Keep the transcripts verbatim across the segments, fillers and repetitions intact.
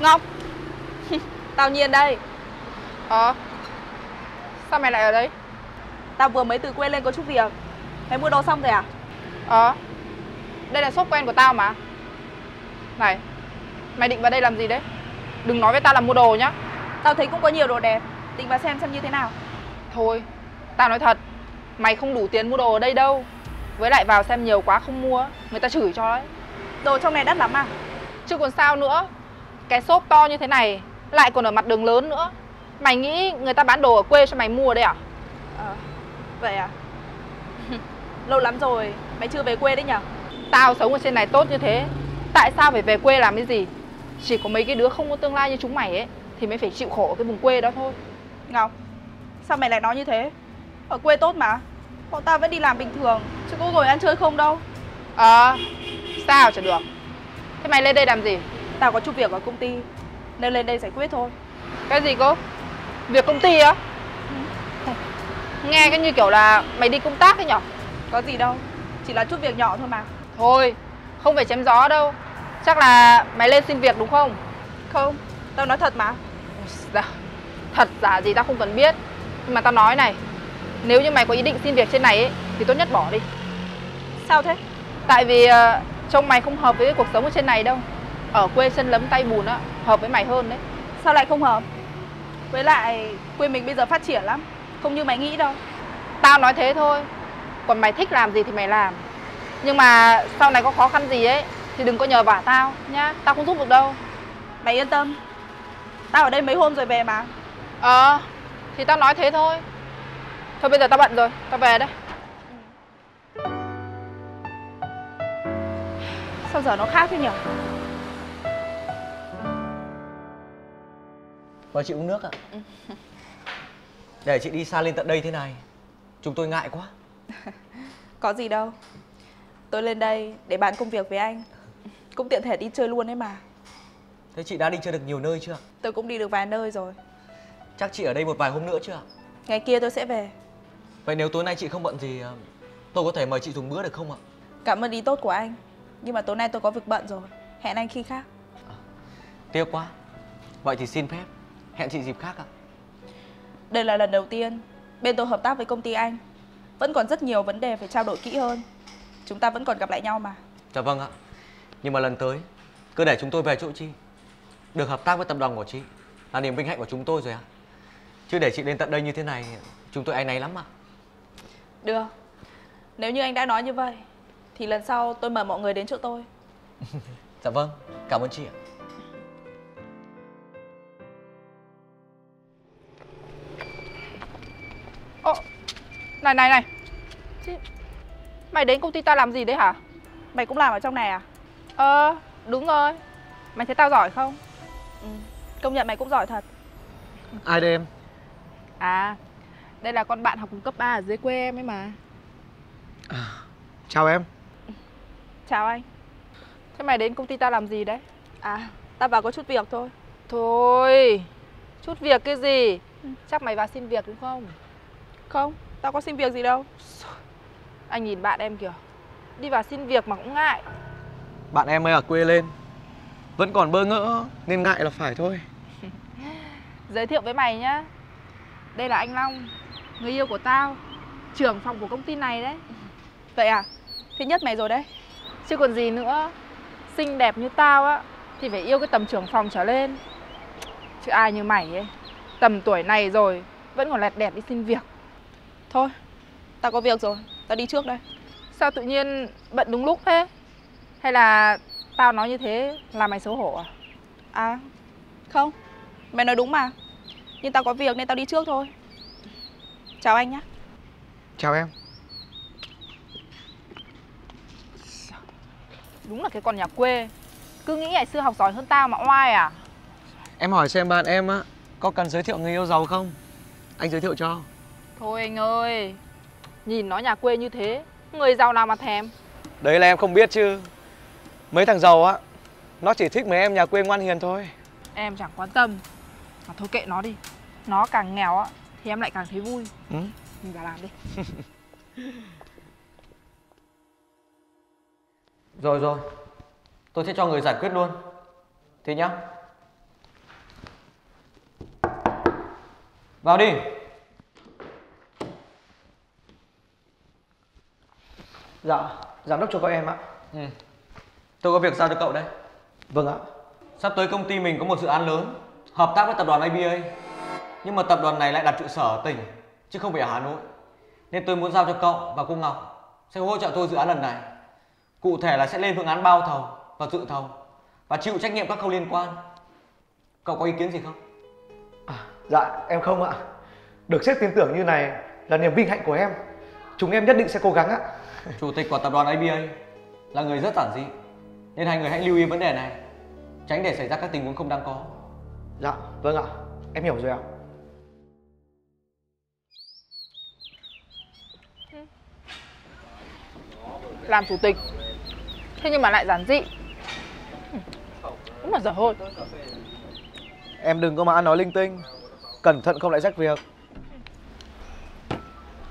Ngọc. Tao Nhiên đây. Ờ à, sao mày lại ở đây? Tao vừa mới từ quê lên có chút việc. Mày mua đồ xong rồi à? Ờ à, đây là shop quen của tao mà. Này, mày định vào đây làm gì đấy? Đừng nói với tao là mua đồ nhá. Tao thấy cũng có nhiều đồ đẹp, định vào xem xem như thế nào. Thôi, tao nói thật, mày không đủ tiền mua đồ ở đây đâu. Với lại vào xem nhiều quá không mua, người ta chửi cho đấy. Đồ trong này đắt lắm à? Chứ còn sao nữa. Cái shop to như thế này, lại còn ở mặt đường lớn nữa. Mày nghĩ người ta bán đồ ở quê cho mày mua đây à? Ờ, vậy à? Lâu lắm rồi, mày chưa về quê đấy nhở? Tao sống ở trên này tốt như thế, tại sao phải về quê làm cái gì? Chỉ có mấy cái đứa không có tương lai như chúng mày ấy thì mới phải chịu khổ ở cái vùng quê đó thôi. Ngọc, sao mày lại nói như thế? Ở quê tốt mà, bọn tao vẫn đi làm bình thường, chứ có ngồi ăn chơi không đâu. Ờ, à, sao chả được. Thế mày lên đây làm gì? Tao có chút việc ở công ty, nên lên đây giải quyết thôi. Cái gì cô? Việc công ty á? Ừ. Nghe cái như kiểu là mày đi công tác ấy nhở? Có gì đâu, chỉ là chút việc nhỏ thôi mà. Thôi, không phải chém gió đâu. Chắc là mày lên xin việc đúng không? Không, tao nói thật mà. Thật giả gì tao không cần biết. Nhưng mà tao nói này, nếu như mày có ý định xin việc trên này ấy, thì tốt nhất bỏ đi. Sao thế? Tại vì trông mày không hợp với cuộc sống ở trên này đâu. Ở quê chân lấm tay bùn á, hợp với mày hơn đấy. Sao lại không hợp? Với lại quê mình bây giờ phát triển lắm, không như mày nghĩ đâu. Tao nói thế thôi, còn mày thích làm gì thì mày làm. Nhưng mà sau này có khó khăn gì ấy thì đừng có nhờ vả tao nhá, tao không giúp được đâu. Mày yên tâm, tao ở đây mấy hôm rồi về mà. Ờ, à, thì tao nói thế thôi. Thôi bây giờ tao bận rồi, tao về đây. Ừ. Sao giờ nó khác thế nhỉ? Mời chị uống nước ạ. À? Để chị đi xa lên tận đây thế này, chúng tôi ngại quá. Có gì đâu. Tôi lên đây để bàn công việc với anh, cũng tiện thể đi chơi luôn đấy mà. Thế chị đã đi chơi được nhiều nơi chưa? Tôi cũng đi được vài nơi rồi. Chắc chị ở đây một vài hôm nữa chưa? Ngày kia tôi sẽ về. Vậy nếu tối nay chị không bận thì tôi có thể mời chị dùng bữa được không ạ? Cảm ơn ý tốt của anh, nhưng mà tối nay tôi có việc bận rồi. Hẹn anh khi khác. À, tiếc quá. Vậy thì xin phép, hẹn chị dịp khác ạ. Đây là lần đầu tiên bên tôi hợp tác với công ty anh. Vẫn còn rất nhiều vấn đề phải trao đổi kỹ hơn. Chúng ta vẫn còn gặp lại nhau mà. Dạ vâng ạ. Nhưng mà lần tới cứ để chúng tôi về chỗ chị. Được hợp tác với tập đoàn của chị là niềm vinh hạnh của chúng tôi rồi ạ. Chứ để chị đến tận đây như thế này, chúng tôi áy náy lắm ạ. Được. Nếu như anh đã nói như vậy thì lần sau tôi mời mọi người đến chỗ tôi. Dạ vâng, cảm ơn chị ạ. Ô, này này này chị... Mày đến công ty tao làm gì đấy hả? Mày cũng làm ở trong này à? Ờ, đúng rồi. Mày thấy tao giỏi không? Ừ, công nhận mày cũng giỏi thật. Ai đây em? À, đây là con bạn học cùng cấp ba ở dưới quê em ấy mà. À, chào em. Chào anh. Thế mày đến công ty tao làm gì đấy? À, tao vào có chút việc thôi. Thôi, chút việc cái gì? Ừ. Chắc mày vào xin việc đúng không? Không, tao có xin việc gì đâu. Anh nhìn bạn em kìa, đi vào xin việc mà cũng ngại. Bạn em mới ở quê lên, vẫn còn bơ ngỡ nên ngại là phải thôi. Giới thiệu với mày nhá, đây là anh Long, người yêu của tao, trưởng phòng của công ty này đấy. Vậy à? Thế nhất mày rồi đấy. Chứ còn gì nữa, xinh đẹp như tao á thì phải yêu cái tầm trưởng phòng trở lên. Chứ ai như mày ấy, tầm tuổi này rồi vẫn còn lẹt đẹt đi xin việc. Thôi, tao có việc rồi, tao đi trước đây. Sao tự nhiên bận đúng lúc thế? Hay là tao nói như thế là mày xấu hổ à? À, không, mày nói đúng mà. Nhưng tao có việc nên tao đi trước thôi. Chào anh nhá. Chào em. Đúng là cái con nhà quê, cứ nghĩ ngày xưa học giỏi hơn tao mà oai à. Em hỏi xem bạn em á, có cần giới thiệu người yêu giàu không? Anh giới thiệu cho. Thôi anh ơi, nhìn nó nhà quê như thế, người giàu nào mà thèm. Đấy là em không biết chứ. Mấy thằng giàu á, nó chỉ thích mấy em nhà quê ngoan hiền thôi. Em chẳng quan tâm. Mà thôi kệ nó đi. Nó càng nghèo á thì em lại càng thấy vui. Ừ. Mình vào làm đi. Rồi rồi, tôi sẽ cho người giải quyết luôn. Thế nhá. Vào đi. Dạ, giám đốc cho các em ạ. Ừ. Tôi có việc giao cho cậu đây. Vâng ạ. Sắp tới công ty mình có một dự án lớn hợp tác với tập đoàn a bê a, nhưng mà tập đoàn này lại đặt trụ sở ở tỉnh chứ không phải ở Hà Nội, nên tôi muốn giao cho cậu và cô Ngọc sẽ hỗ trợ tôi dự án lần này. Cụ thể là sẽ lên phương án bao thầu và dự thầu và chịu trách nhiệm các khâu liên quan. Cậu có ý kiến gì không? À, dạ em không ạ. Được sếp tin tưởng như này là niềm vinh hạnh của em. Chúng em nhất định sẽ cố gắng ạ. Chủ tịch của tập đoàn a bê a là người rất giản dị, nên hai người hãy lưu ý vấn đề này, tránh để xảy ra các tình huống không đáng có. Dạ vâng ạ, em hiểu rồi ạ. Làm chủ tịch thế nhưng mà lại giản dị, đúng là dở hơi. Em đừng có mà ăn nói linh tinh, cẩn thận không lại rách việc.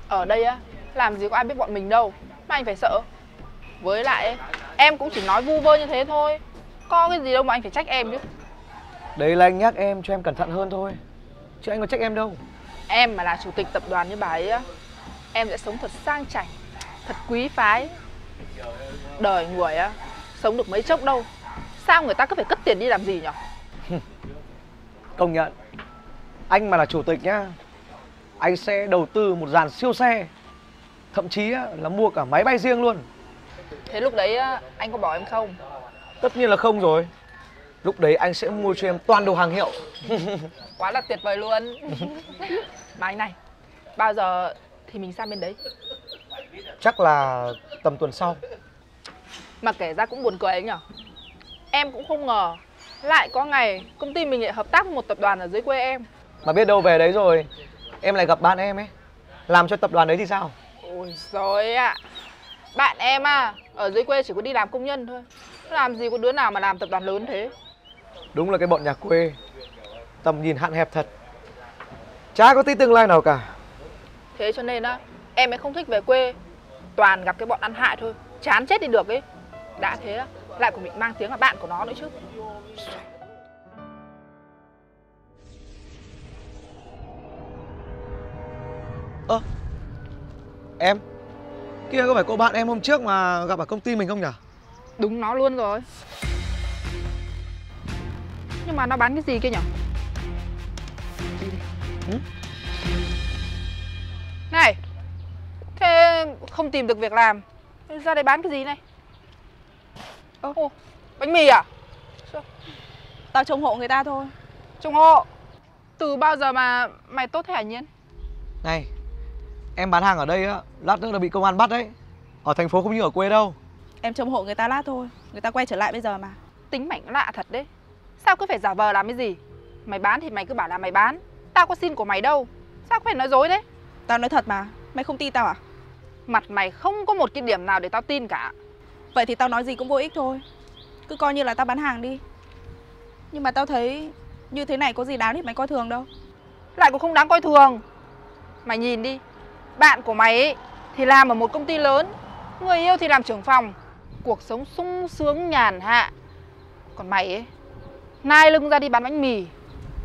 Ở đây á, làm gì có ai biết bọn mình đâu mà anh phải sợ. Với lại em cũng chỉ nói vu vơ như thế thôi, có cái gì đâu mà anh phải trách em chứ. Đấy là anh nhắc em cho em cẩn thận hơn thôi, chứ anh có trách em đâu. Em mà là chủ tịch tập đoàn như bà ấy á, em sẽ sống thật sang chảnh, thật quý phái. Đời người á, sống được mấy chốc đâu. Sao người ta cứ phải cất tiền đi làm gì nhỉ? Công nhận. Anh mà là chủ tịch nhá, anh sẽ đầu tư một dàn siêu xe, thậm chí là mua cả máy bay riêng luôn. Thế lúc đấy anh có bỏ em không? Tất nhiên là không rồi. Lúc đấy anh sẽ mua cho em toàn đồ hàng hiệu. Quá là tuyệt vời luôn. Mà anh này, bao giờ thì mình sang bên đấy? Chắc là tầm tuần sau. Mà kể ra cũng buồn cười ấy nhở. Em cũng không ngờ lại có ngày công ty mình lại hợp tác với một tập đoàn ở dưới quê em. Mà biết đâu về đấy rồi em lại gặp bạn em ấy, làm cho tập đoàn đấy thì sao? Ôi giời ạ, à. Bạn em à, ở dưới quê chỉ có đi làm công nhân thôi, làm gì có đứa nào mà làm tập đoàn lớn thế. Đúng là cái bọn nhà quê, tầm nhìn hạn hẹp thật, chả có tí tương lai nào cả. Thế cho nên á, em ấy không thích về quê, toàn gặp cái bọn ăn hại thôi, chán chết đi được ấy. Đã thế á, lại còn bị mang tiếng là bạn của nó nữa chứ. Ơ, em, kia có phải cô bạn em hôm trước mà gặp ở công ty mình không nhỉ? Đúng nó luôn rồi. Nhưng mà nó bán cái gì kia nhỉ? Đi đi. Ừ? Này, thế không tìm được việc làm, ra đây bán cái gì này? Ô, ô, bánh mì à? Sao? Tao trông hộ người ta thôi. Trông hộ? Từ bao giờ mà mày tốt thế hả Nhiên? Này, em bán hàng ở đây á, lát nữa là bị công an bắt đấy. Ở thành phố không như ở quê đâu. Em trông hộ người ta lát thôi, người ta quay trở lại bây giờ mà. Tính mày lạ thật đấy, sao cứ phải giả vờ làm cái gì. Mày bán thì mày cứ bảo là mày bán, tao có xin của mày đâu, sao cứ phải nói dối đấy. Tao nói thật mà, mày không tin tao à? Mặt mày không có một cái điểm nào để tao tin cả. Vậy thì tao nói gì cũng vô ích thôi, cứ coi như là tao bán hàng đi. Nhưng mà tao thấy như thế này có gì đáng để mày coi thường đâu. Lại cũng không đáng coi thường. Mày nhìn đi, bạn của mày ấy thì làm ở một công ty lớn, người yêu thì làm trưởng phòng, cuộc sống sung sướng nhàn hạ. Còn mày ấy, nai lưng ra đi bán bánh mì.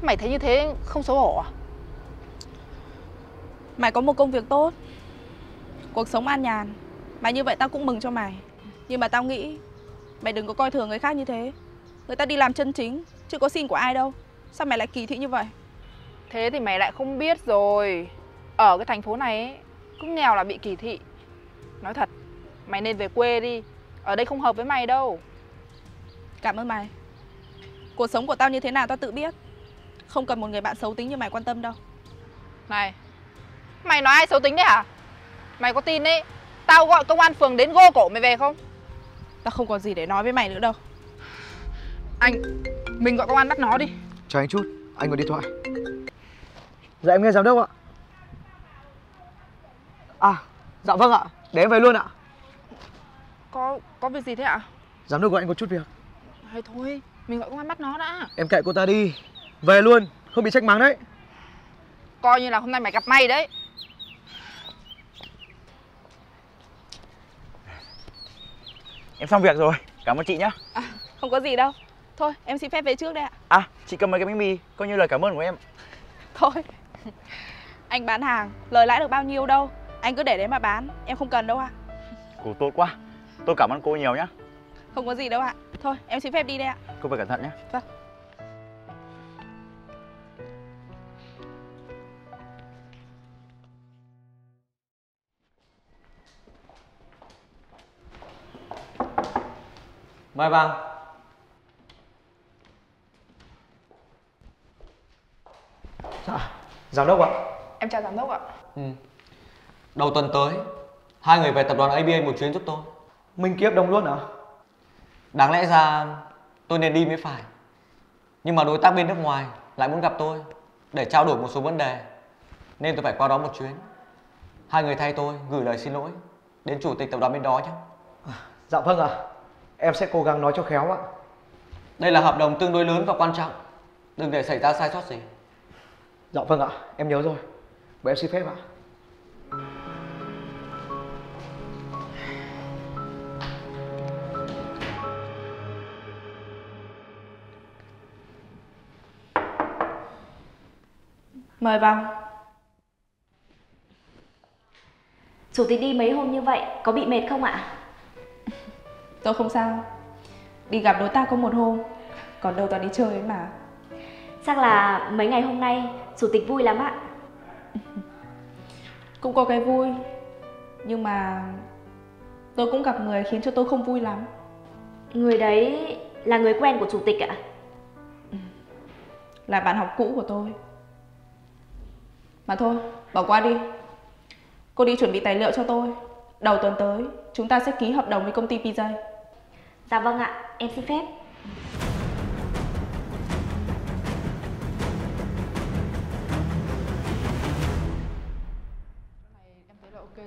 Mày thấy như thế không xấu hổ à? Mày có một công việc tốt, cuộc sống an nhàn, mà như vậy tao cũng mừng cho mày. Nhưng mà tao nghĩ mày đừng có coi thường người khác như thế. Người ta đi làm chân chính, chứ có xin của ai đâu. Sao mày lại kỳ thị như vậy? Thế thì mày lại không biết rồi. Ở cái thành phố này ấy, cứ nghèo là bị kỳ thị. Nói thật, mày nên về quê đi, ở đây không hợp với mày đâu. Cảm ơn mày. Cuộc sống của tao như thế nào tao tự biết, không cần một người bạn xấu tính như mày quan tâm đâu. Này, mày nói ai xấu tính đấy hả? Mày có tin đấy tao gọi công an phường đến gô cổ mày về không? Tao không còn gì để nói với mày nữa đâu. Anh, mình gọi công an bắt nó đi. Chờ anh chút, anh gọi điện thoại. Dạ em nghe giám đốc ạ. À, dạ vâng ạ, để em về luôn ạ. Có có việc gì thế ạ? Giám đốc gọi anh có chút việc. Thôi thôi, mình gọi công an bắt nó đã. Em kệ cô ta đi, về luôn, không bị trách mắng đấy. Coi như là hôm nay mày gặp may đấy. Em xong việc rồi, cảm ơn chị nhá. À, không có gì đâu, thôi em xin phép về trước đây ạ. À, chị cầm mấy cái bánh mì, coi như lời cảm ơn của em. Thôi. Anh bán hàng, lời lãi được bao nhiêu đâu. Anh cứ để đấy mà bán, em không cần đâu ạ. À. Cô tốt quá, tôi cảm ơn cô nhiều nhá. Không có gì đâu ạ. À. Thôi, em xin phép đi đây ạ. À. Cô phải cẩn thận nhé. Vâng. Mai Vàng. Dạ, giám đốc ạ. Em chào giám đốc ạ. Ừ. Đầu tuần tới, hai người về tập đoàn a bê a một chuyến giúp tôi. Minh kiếp đông luôn hả? À? Đáng lẽ ra tôi nên đi mới phải. Nhưng mà đối tác bên nước ngoài lại muốn gặp tôi để trao đổi một số vấn đề, nên tôi phải qua đó một chuyến. Hai người thay tôi gửi lời xin lỗi đến chủ tịch tập đoàn bên đó nhé. À, dạ vâng ạ. À. Em sẽ cố gắng nói cho khéo ạ. Đây là hợp đồng tương đối lớn và quan trọng, đừng để xảy ra sai sót gì. Dạ vâng ạ, em nhớ rồi. Vậy em xin phép ạ. Mời vào. Chủ tịch đi mấy hôm như vậy, có bị mệt không ạ? Tôi không sao. Đi gặp đối tác có một hôm, còn đâu toàn đi chơi ấy mà. Chắc là mấy ngày hôm nay chủ tịch vui lắm ạ. Cũng có cái vui, nhưng mà tôi cũng gặp người khiến cho tôi không vui lắm. Người đấy là người quen của chủ tịch ạ? Là bạn học cũ của tôi. Mà thôi, bỏ qua đi. Cô đi chuẩn bị tài liệu cho tôi. Đầu tuần tới chúng ta sẽ ký hợp đồng với công ty pê gi. Dạ vâng ạ, em xin phép.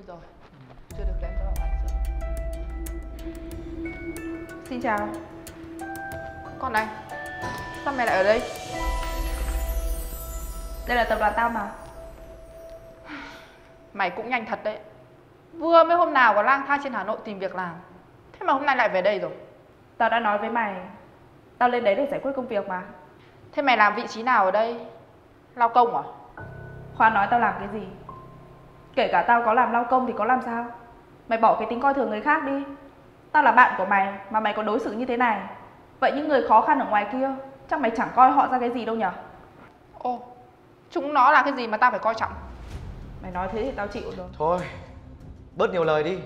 Rồi, chưa được đem cho vào mặt. Xin chào. Con này, sao mày lại ở đây? Đây là tập đoàn tao mà. Mày cũng nhanh thật đấy. Vừa mới hôm nào có lang thang trên Hà Nội tìm việc làm, thế mà hôm nay lại về đây rồi. Tao đã nói với mày, tao lên đấy để giải quyết công việc mà. Thế mày làm vị trí nào ở đây? Lao công à? Khoan nói tao làm cái gì. Kể cả tao có làm lao công thì có làm sao. Mày bỏ cái tính coi thường người khác đi. Tao là bạn của mày mà mày có đối xử như thế này, vậy những người khó khăn ở ngoài kia chắc mày chẳng coi họ ra cái gì đâu nhở? Ô, chúng nó là cái gì mà tao phải coi trọng? Mày nói thế thì tao chịu rồi. Thôi, bớt nhiều lời đi.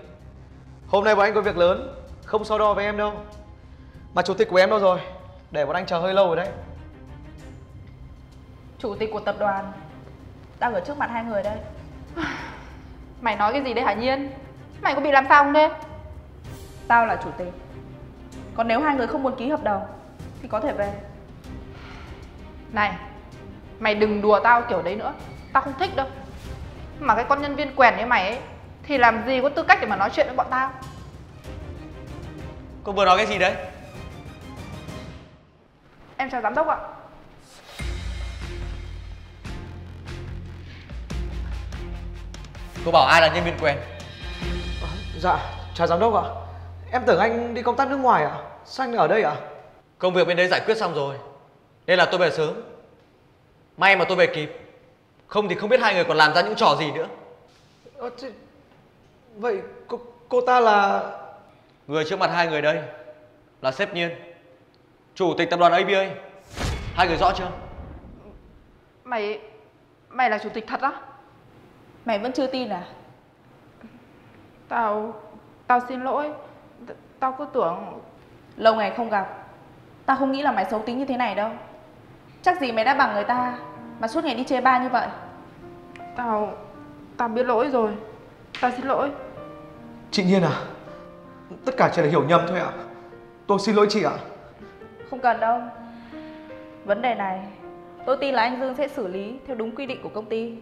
Hôm nay bọn anh có việc lớn, không so đo với em đâu. Mà chủ tịch của em đâu rồi? Để bọn anh chờ hơi lâu rồi đấy. Chủ tịch của tập đoàn đang ở trước mặt hai người đây. Mày nói cái gì đấy hả Nhiên? Mày có bị làm sao không đấy? Tao là chủ tịch. Còn nếu hai người không muốn ký hợp đồng thì có thể về. Này, mày đừng đùa tao kiểu đấy nữa. Tao không thích đâu. Mà cái con nhân viên quèn như mày ấy thì làm gì có tư cách để mà nói chuyện với bọn tao. Cô vừa nói cái gì đấy? Em chào giám đốc ạ. Cô bảo ai là nhân viên quen? À, dạ, chào giám đốc ạ. À. Em tưởng anh đi công tác nước ngoài ạ. À? Sao anh ở đây ạ? À? Công việc bên đấy giải quyết xong rồi, nên là tôi về sớm. May mà tôi về kịp, không thì không biết hai người còn làm ra những trò gì nữa. À, thì... Vậy cô, cô ta là... Người trước mặt hai người đây là sếp Nhiên, chủ tịch tập đoàn a bê a. Hai người rõ chưa? Mày... Mày là chủ tịch thật á? Mày vẫn chưa tin à? Tao... Tao xin lỗi. T Tao cứ tưởng... Lâu ngày không gặp, tao không nghĩ là mày xấu tính như thế này đâu. Chắc gì mày đã bằng người ta mà suốt ngày đi chê ba như vậy. Tao... Tao biết lỗi rồi. Tao xin lỗi. Chị Nhiên à, tất cả chỉ là hiểu nhầm thôi ạ. À. Tôi xin lỗi chị ạ. À. Không cần đâu. Vấn đề này tôi tin là anh Dương sẽ xử lý theo đúng quy định của công ty.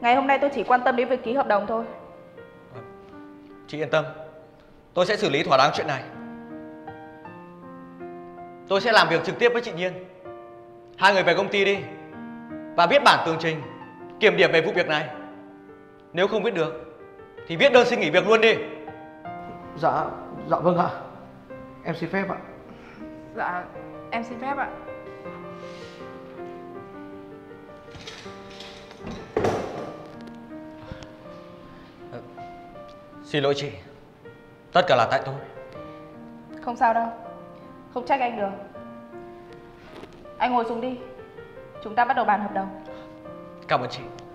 Ngày hôm nay tôi chỉ quan tâm đến việc ký hợp đồng thôi. Chị yên tâm, tôi sẽ xử lý thỏa đáng chuyện này. Tôi sẽ làm việc trực tiếp với chị Nhiên. Hai người về công ty đi và viết bản tường trình kiểm điểm về vụ việc này. Nếu không viết được thì viết đơn xin nghỉ việc luôn đi. Dạ, dạ vâng ạ. Em xin phép ạ. Dạ, em xin phép ạ. Xin lỗi chị, tất cả là tại tôi. Không sao đâu, không trách anh được. Anh ngồi xuống đi, chúng ta bắt đầu bàn hợp đồng. Cảm ơn chị.